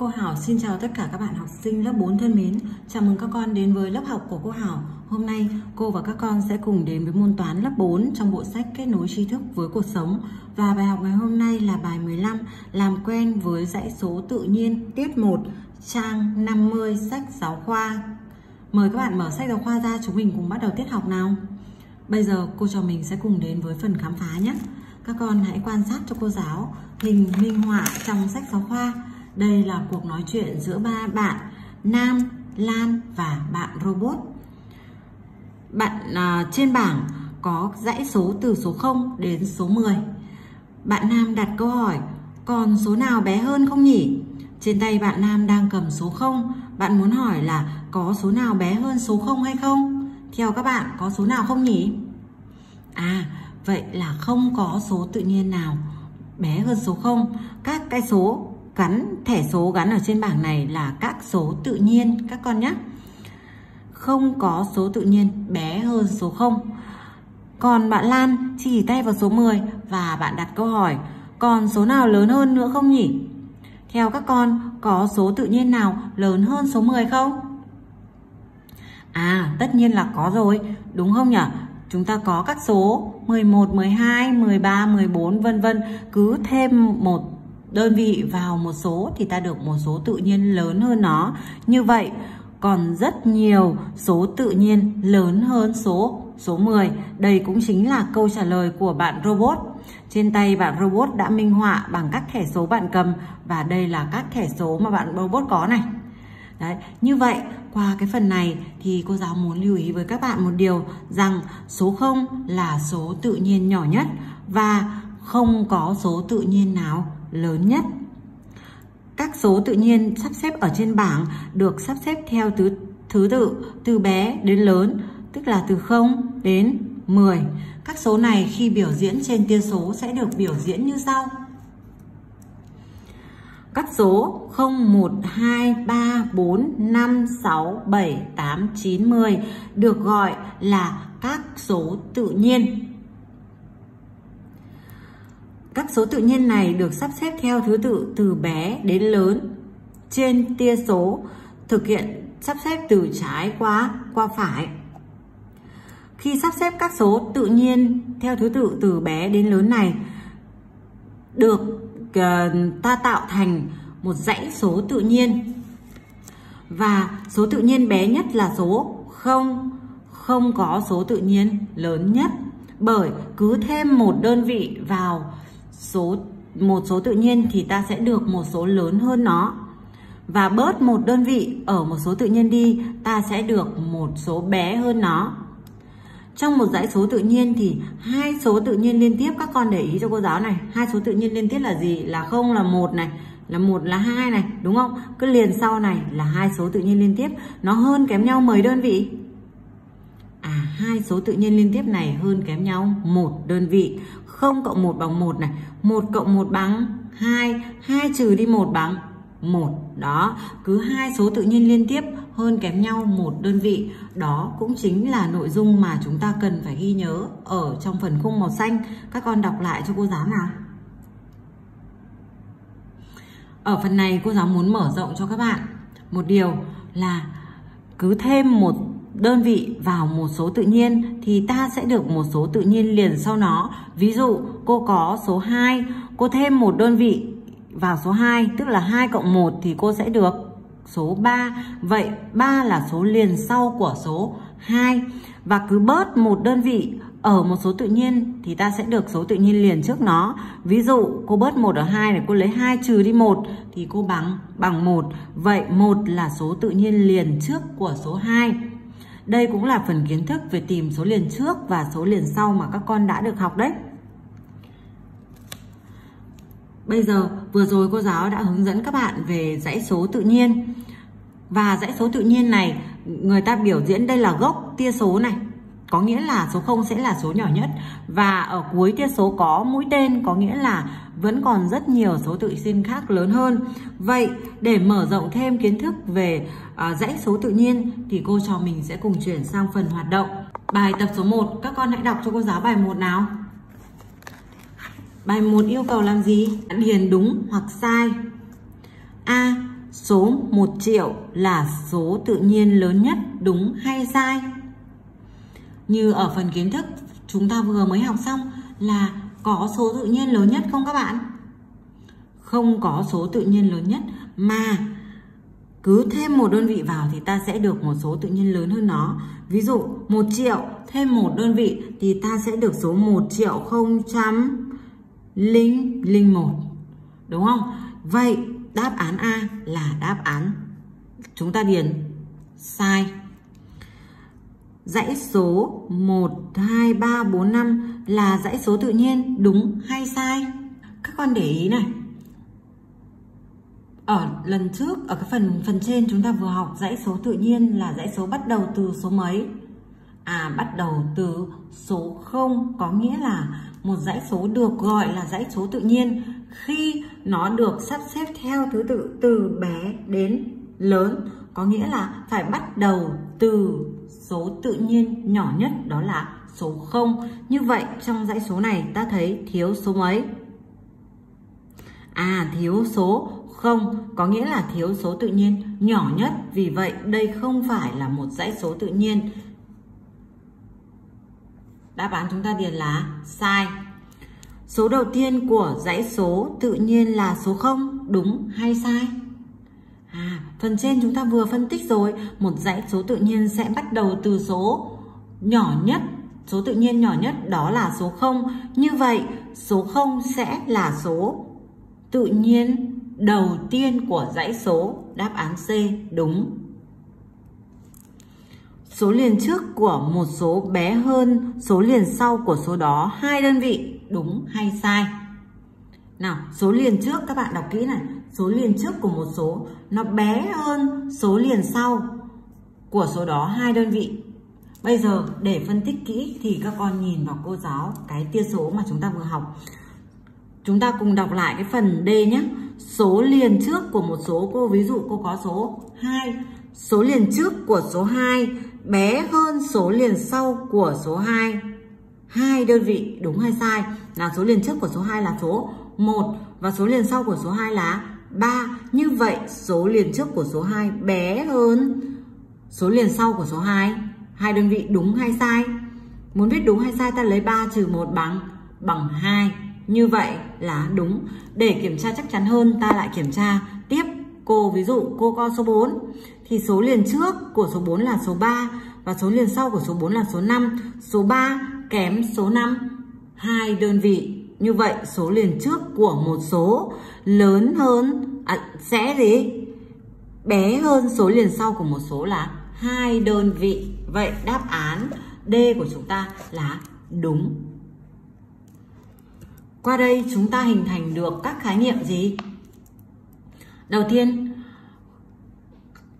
Cô Hảo xin chào tất cả các bạn học sinh lớp 4 thân mến. Chào mừng các con đến với lớp học của cô Hảo. Hôm nay cô và các con sẽ cùng đến với môn toán lớp 4 trong bộ sách Kết nối tri thức với cuộc sống. Và bài học ngày hôm nay là bài 15, làm quen với dãy số tự nhiên, tiết 1, trang 50 sách giáo khoa. Mời các bạn mở sách giáo khoa ra, chúng mình cùng bắt đầu tiết học nào. Bây giờ cô trò mình sẽ cùng đến với phần khám phá nhé. Các con hãy quan sát cho cô giáo hình minh họa trong sách giáo khoa. Đây là cuộc nói chuyện giữa ba bạn Nam, Lan và bạn robot. Bạn trên bảng có dãy số từ số 0 đến số 10. Bạn Nam đặt câu hỏi: còn số nào bé hơn không nhỉ? Trên tay bạn Nam đang cầm số 0. Bạn muốn hỏi là có số nào bé hơn số 0 hay không? Theo các bạn có số nào không nhỉ? À, vậy là không có số tự nhiên nào bé hơn số 0. Các cái số gắn, thẻ số gắn ở trên bảng này là các số tự nhiên các con nhé. Không có số tự nhiên bé hơn số 0. Còn bạn Lan chỉ tay vào số 10 và bạn đặt câu hỏi: còn số nào lớn hơn nữa không nhỉ? Theo các con, có số tự nhiên nào lớn hơn số 10 không? À, tất nhiên là có rồi, đúng không nhỉ? Chúng ta có các số 11, 12, 13, 14 vân vân, cứ thêm một đơn vị vào một số thì ta được một số tự nhiên lớn hơn nó. Như vậy còn rất nhiều số tự nhiên lớn hơn số 10. Đây cũng chính là câu trả lời của bạn robot. Trên tay bạn robot đã minh họa bằng các thẻ số bạn cầm, và đây là các thẻ số mà bạn robot có này. Đấy, như vậy qua cái phần này thì cô giáo muốn lưu ý với các bạn một điều rằng số 0 là số tự nhiên nhỏ nhất và không có số tự nhiên nào lớn nhất. Các số tự nhiên sắp xếp ở trên bảng được sắp xếp theo thứ tự từ bé đến lớn, tức là từ 0 đến 10. Các số này khi biểu diễn trên tia số sẽ được biểu diễn như sau. Các số 0, 1, 2, 3, 4, 5, 6, 7, 8, 9, 10 được gọi là các số tự nhiên. Các số tự nhiên này được sắp xếp theo thứ tự từ bé đến lớn trên tia số, thực hiện sắp xếp từ trái qua phải. Khi sắp xếp các số tự nhiên theo thứ tự từ bé đến lớn này, được ta tạo thành một dãy số tự nhiên. Và số tự nhiên bé nhất là số 0, không có số tự nhiên lớn nhất, bởi cứ thêm một đơn vị vào một số tự nhiên thì ta sẽ được một số lớn hơn nó, và bớt một đơn vị ở một số tự nhiên đi, ta sẽ được một số bé hơn nó. Trong một dãy số tự nhiên thì hai số tự nhiên liên tiếp, các con để ý cho cô giáo này, hai số tự nhiên liên tiếp là gì? Là 0 là 1 này, là 1 là 2 này, đúng không? Cứ liền sau này là hai số tự nhiên liên tiếp, nó hơn kém nhau 10 đơn vị. À, hai số tự nhiên liên tiếp này hơn kém nhau 1 đơn vị. 0 cộng 1 bằng 1 này, 1 cộng 1 bằng 2, 2 trừ đi 1 bằng 1. Đó, cứ hai số tự nhiên liên tiếp hơn kém nhau 1 đơn vị. Đó cũng chính là nội dung mà chúng ta cần phải ghi nhớ ở trong phần khung màu xanh. Các con đọc lại cho cô giáo nào. Ở phần này cô giáo muốn mở rộng cho các bạn một điều là cứ thêm một đơn vị vào một số tự nhiên thì ta sẽ được một số tự nhiên liền sau nó. Ví dụ cô có số 2, cô thêm một đơn vị vào số 2, tức là 2 cộng 1 thì cô sẽ được số 3. Vậy 3 là số liền sau của số 2, và cứ bớt một đơn vị ở một số tự nhiên thì ta sẽ được số tự nhiên liền trước nó. Ví dụ cô bớt 1 ở 2 này, cô lấy 2 trừ đi 1 thì cô bằng 1. Vậy 1 là số tự nhiên liền trước của số 2. Đây cũng là phần kiến thức về tìm số liền trước và số liền sau mà các con đã được học đấy. Bây giờ vừa rồi cô giáo đã hướng dẫn các bạn về dãy số tự nhiên. Và dãy số tự nhiên này người ta biểu diễn đây là gốc tia số này, có nghĩa là số 0 sẽ là số nhỏ nhất. Và ở cuối tia số có mũi tên, có nghĩa là vẫn còn rất nhiều số tự nhiên khác lớn hơn. Vậy để mở rộng thêm kiến thức về dãy số tự nhiên thì cô trò mình sẽ cùng chuyển sang phần hoạt động. Bài tập số 1, các con hãy đọc cho cô giáo bài 1 nào. Bài 1 yêu cầu làm gì? Điền đúng hoặc sai. A. Số 1 triệu là số tự nhiên lớn nhất, đúng hay sai? Như ở phần kiến thức chúng ta vừa mới học xong là có số tự nhiên lớn nhất không các bạn? Không có số tự nhiên lớn nhất, mà cứ thêm một đơn vị vào thì ta sẽ được một số tự nhiên lớn hơn nó. Ví dụ 1 triệu thêm một đơn vị thì ta sẽ được số 1.000.001, đúng không? Vậy đáp án A là đáp án chúng ta điền sai. Dãy số 1, 2, 3, 4, 5 là dãy số tự nhiên, đúng hay sai? Các con để ý này. Ở lần trước, ở cái phần trên chúng ta vừa học dãy số tự nhiên là dãy số bắt đầu từ số mấy? Bắt đầu từ số 0, có nghĩa là một dãy số được gọi là dãy số tự nhiên khi nó được sắp xếp theo thứ tự từ bé đến lớn, có nghĩa là phải bắt đầu từ số tự nhiên nhỏ nhất, đó là số 0. Như vậy trong dãy số này ta thấy thiếu số mấy? Thiếu số 0, có nghĩa là thiếu số tự nhiên nhỏ nhất. Vì vậy đây không phải là một dãy số tự nhiên. Đáp án chúng ta điền là sai. Số đầu tiên của dãy số tự nhiên là số 0, đúng hay sai? Phần trên chúng ta vừa phân tích rồi, một dãy số tự nhiên sẽ bắt đầu từ số nhỏ nhất, số tự nhiên nhỏ nhất đó là số 0. Như vậy số 0 sẽ là số tự nhiên đầu tiên của dãy số. Đáp án C đúng. Số liền trước của một số bé hơn số liền sau của số đó 2 đơn vị, đúng hay sai? Nào, số liền trước các bạn đọc kỹ này. Số liền trước của một số nó bé hơn số liền sau của số đó 2 đơn vị. Bây giờ để phân tích kỹ thì các con nhìn vào cô giáo cái tia số mà chúng ta vừa học. Chúng ta cùng đọc lại cái phần D nhé. Số liền trước của một số, cô ví dụ cô có số 2. Số liền trước của số 2 bé hơn số liền sau của số 2 2 đơn vị, đúng hay sai? Là số liền trước của số 2 là số 1 và số liền sau của số 2 là 3. Như vậy số liền trước của số 2 bé hơn số liền sau của số 2 2 đơn vị, đúng hay sai? Muốn biết đúng hay sai ta lấy 3 trừ 1 bằng 2. Như vậy là đúng. Để kiểm tra chắc chắn hơn ta lại kiểm tra tiếp. Cô ví dụ cô có số 4 thì số liền trước của số 4 là số 3 và số liền sau của số 4 là số 5. Số 3 kém số 5 2 đơn vị. Như vậy số liền trước của một số lớn hơn bé hơn số liền sau của một số là 2 đơn vị. Vậy đáp án D của chúng ta là đúng. Qua đây chúng ta hình thành được các khái niệm gì? Đầu tiên,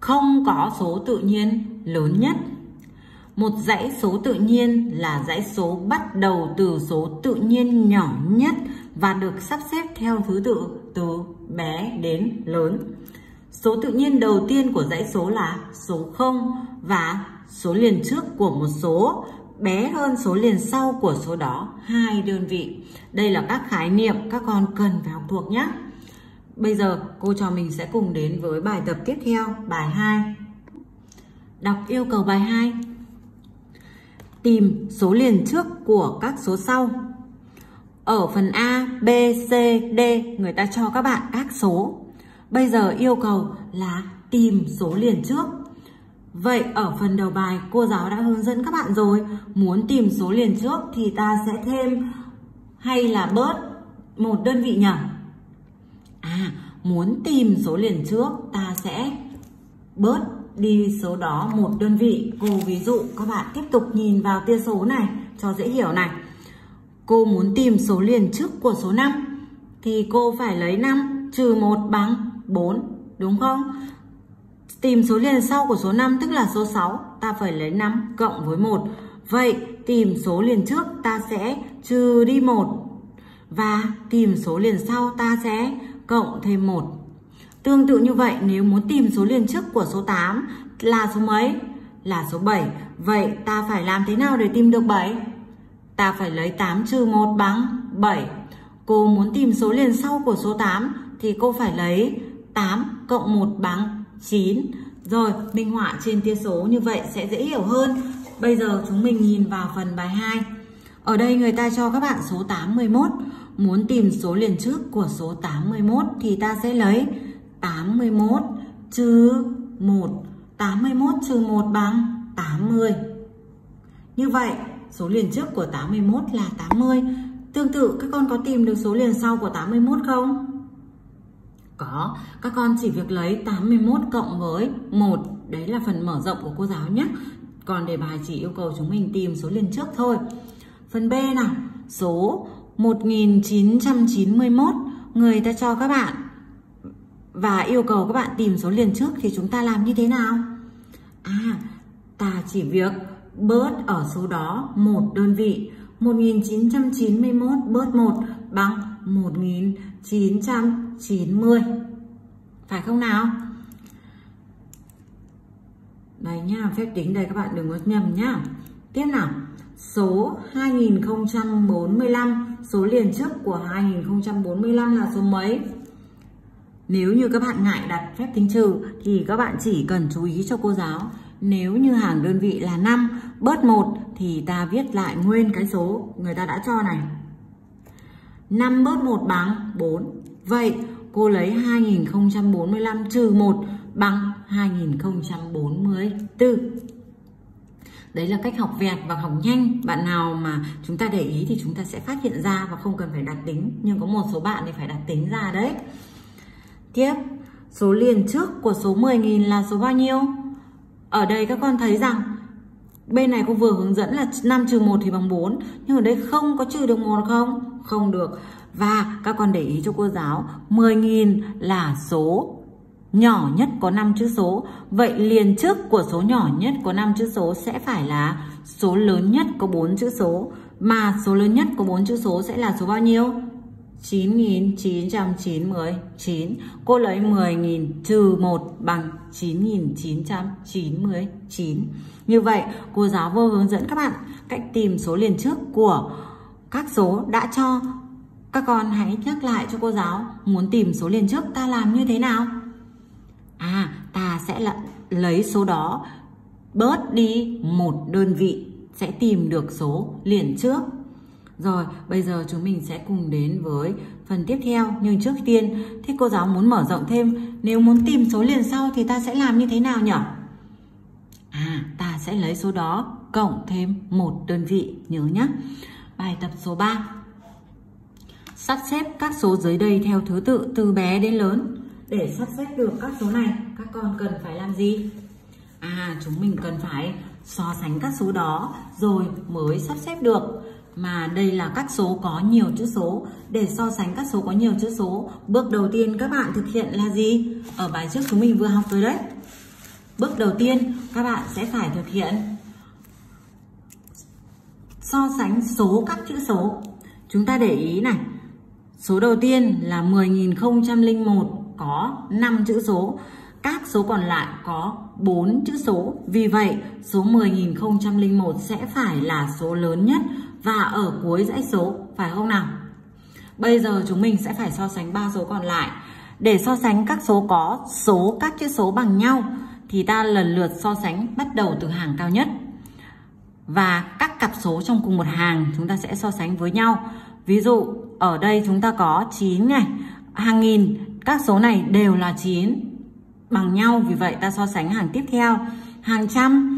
không có số tự nhiên lớn nhất. Một dãy số tự nhiên là dãy số bắt đầu từ số tự nhiên nhỏ nhất và được sắp xếp theo thứ tự từ bé đến lớn. Số tự nhiên đầu tiên của dãy số là số 0 và số liền trước của một số bé hơn số liền sau của số đó 2 đơn vị. Đây là các khái niệm các con cần phải học thuộc nhé. Bây giờ cô trò mình sẽ cùng đến với bài tập tiếp theo, bài 2. Đọc yêu cầu bài 2. Tìm số liền trước của các số sau. Ở phần A, B, C, D người ta cho các bạn các số. Bây giờ yêu cầu là tìm số liền trước. Vậy ở phần đầu bài cô giáo đã hướng dẫn các bạn rồi. Muốn tìm số liền trước thì ta sẽ thêm hay là bớt một đơn vị nhỉ? Muốn tìm số liền trước ta sẽ bớt đi số đó một đơn vị. Cô ví dụ các bạn tiếp tục nhìn vào tia số này cho dễ hiểu này. Cô muốn tìm số liền trước của số 5 thì cô phải lấy 5 trừ 1 bằng 4, đúng không? Tìm số liền sau của số 5 tức là số 6, ta phải lấy 5 cộng với 1. Vậy tìm số liền trước ta sẽ trừ đi 1 và tìm số liền sau ta sẽ cộng thêm 1. Tương tự như vậy, nếu muốn tìm số liền trước của số 8 là số mấy? Là số 7. Vậy ta phải làm thế nào để tìm được 7? Ta phải lấy 8 trừ 1 bằng 7. Cô muốn tìm số liền sau của số 8 thì cô phải lấy 8 cộng 1 bằng 9. Rồi, minh họa trên tia số như vậy sẽ dễ hiểu hơn. Bây giờ chúng mình nhìn vào phần bài 2. Ở đây người ta cho các bạn số 81. Muốn tìm số liền trước của số 81 thì ta sẽ lấy 81 trừ 1. 81 trừ 1 bằng 80. Như vậy, số liền trước của 81 là 80. Tương tự, các con có tìm được số liền sau của 81 không? Có, các con chỉ việc lấy 81 cộng với 1. Đấy là phần mở rộng của cô giáo nhé. Còn đề bài chỉ yêu cầu chúng mình tìm số liền trước thôi. Phần B nào, số 1991 người ta cho các bạn và yêu cầu các bạn tìm số liền trước thì chúng ta làm như thế nào? Ta chỉ việc bớt ở số đó một đơn vị. 1991 bớt 1 bằng 1990. Phải không nào? Đấy nha, phép tính đây các bạn đừng có nhầm nhá. Tiếp nào, số 2045, số liền trước của 2045 là số mấy? Nếu như các bạn ngại đặt phép tính trừ thì các bạn chỉ cần chú ý cho cô giáo. Nếu như hàng đơn vị là 5, bớt 1 thì ta viết lại nguyên cái số người ta đã cho này. 5 bớt 1 bằng 4. Vậy cô lấy 2045 trừ 1 bằng 2044. Đấy là cách học vẹt và học nhanh. Bạn nào mà chúng ta để ý thì chúng ta sẽ phát hiện ra và không cần phải đặt tính. Nhưng có một số bạn thì phải đặt tính ra đấy. Tiếp, số liền trước của số 10.000 là số bao nhiêu? Ở đây các con thấy rằng bên này cô vừa hướng dẫn là 5 trừ 1 thì bằng 4. Nhưng ở đây không có trừ được 1 không? Không được. Và các con để ý cho cô giáo, 10.000 là số nhỏ nhất có 5 chữ số. Vậy liền trước của số nhỏ nhất có 5 chữ số sẽ phải là số lớn nhất có 4 chữ số. Mà số lớn nhất có 4 chữ số sẽ là số bao nhiêu? 9.999. Cô lấy 10.000 trừ 1 bằng 9.999. Như vậy cô giáo vừa hướng dẫn các bạn cách tìm số liền trước của các số đã cho. Các con hãy nhắc lại cho cô giáo, muốn tìm số liền trước ta làm như thế nào? Ta sẽ lấy số đó bớt đi một đơn vị sẽ tìm được số liền trước. Rồi, bây giờ chúng mình sẽ cùng đến với phần tiếp theo. Nhưng trước tiên, thế cô giáo muốn mở rộng thêm. Nếu muốn tìm số liền sau thì ta sẽ làm như thế nào nhỉ? Ta sẽ lấy số đó cộng thêm một đơn vị. Nhớ nhé. Bài tập số 3. Sắp xếp các số dưới đây theo thứ tự từ bé đến lớn. Để sắp xếp được các số này, các con cần phải làm gì? Chúng mình cần phải so sánh các số đó rồi mới sắp xếp được. Mà đây là các số có nhiều chữ số. Để so sánh các số có nhiều chữ số, bước đầu tiên các bạn thực hiện là gì? Ở bài trước chúng mình vừa học rồi đấy. Bước đầu tiên các bạn sẽ phải thực hiện so sánh số các chữ số. Chúng ta để ý này. Số đầu tiên là 10.001 có 5 chữ số. Các số còn lại có 4 chữ số. Vì vậy số 10.001 sẽ phải là số lớn nhất và ở cuối dãy số. Phải không nào? Bây giờ chúng mình sẽ phải so sánh 3 số còn lại. Để so sánh các số có số các chữ số bằng nhau thì ta lần lượt so sánh bắt đầu từ hàng cao nhất. Và các cặp số trong cùng một hàng chúng ta sẽ so sánh với nhau. Ví dụ ở đây chúng ta có 9 này. Hàng nghìn, các số này đều là 9 bằng nhau, vì vậy ta so sánh hàng tiếp theo. Hàng trăm,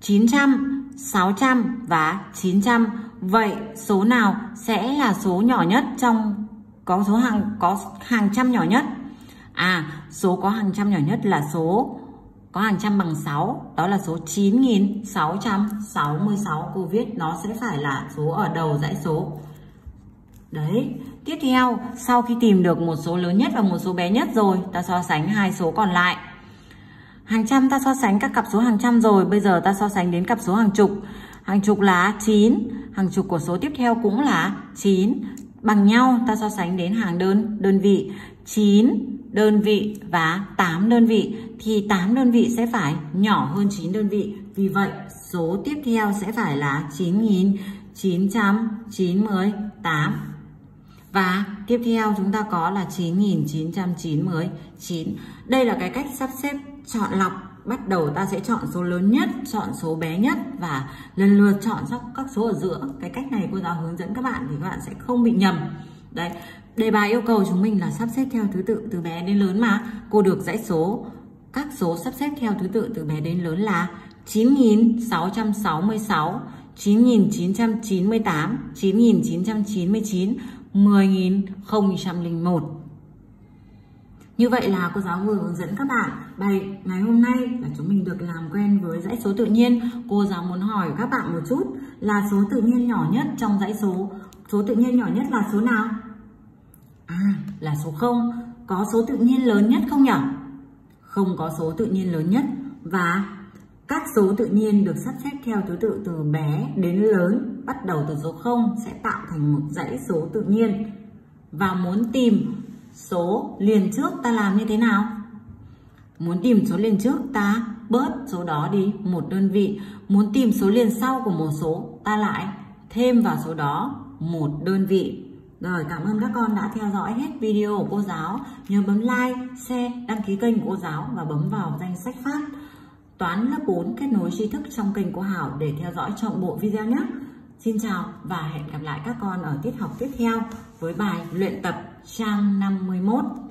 900, 600 và 900. Vậy số nào sẽ là số nhỏ nhất trong có hàng trăm nhỏ nhất? Số có hàng trăm nhỏ nhất là số có hàng trăm bằng 6, đó là số 9666. Cô viết nó sẽ phải là số ở đầu dãy số. Đấy, tiếp theo sau khi tìm được một số lớn nhất và một số bé nhất rồi, ta so sánh hai số còn lại. Hàng trăm ta so sánh các cặp số hàng trăm rồi, bây giờ ta so sánh đến cặp số hàng chục. Hàng chục là 9, hàng chục của số tiếp theo cũng là 9, bằng nhau ta so sánh đến hàng đơn vị, 9 đơn vị và 8 đơn vị thì 8 đơn vị sẽ phải nhỏ hơn 9 đơn vị. Vì vậy, số tiếp theo sẽ phải là 9.998. Và tiếp theo chúng ta có là 9.999. Đây là cái cách sắp xếp chọn lọc. Bắt đầu ta sẽ chọn số lớn nhất, chọn số bé nhất và lần lượt chọn các số ở giữa. Cái cách này cô giáo hướng dẫn các bạn thì các bạn sẽ không bị nhầm. Đấy, đề bài yêu cầu chúng mình là sắp xếp theo thứ tự từ bé đến lớn mà. Cô được dãy số, các số sắp xếp theo thứ tự từ bé đến lớn là 9.666, 9.998, 9.999, 10.001. Như vậy là cô giáo vừa hướng dẫn các bạn bài ngày hôm nay là chúng mình được làm quen với dãy số tự nhiên. Cô giáo muốn hỏi các bạn một chút là số tự nhiên nhỏ nhất trong dãy số. Số tự nhiên nhỏ nhất là số nào? Là số 0. Có số tự nhiên lớn nhất không nhỉ? Không có số tự nhiên lớn nhất. Và các số tự nhiên được sắp xếp theo thứ tự từ bé đến lớn, bắt đầu từ số 0 sẽ tạo thành một dãy số tự nhiên. Và muốn tìm số liền trước ta làm như thế nào? Muốn tìm số liền trước ta bớt số đó đi một đơn vị. Muốn tìm số liền sau của một số ta lại thêm vào số đó một đơn vị. Rồi, cảm ơn các con đã theo dõi hết video của cô giáo. Nhớ bấm like, share, đăng ký kênh của cô giáo và bấm vào danh sách phát toán lớp 4 kết nối tri thức trong kênh của Hảo để theo dõi trọn bộ video nhé. Xin chào và hẹn gặp lại các con ở tiết học tiếp theo với bài luyện tập trang 51.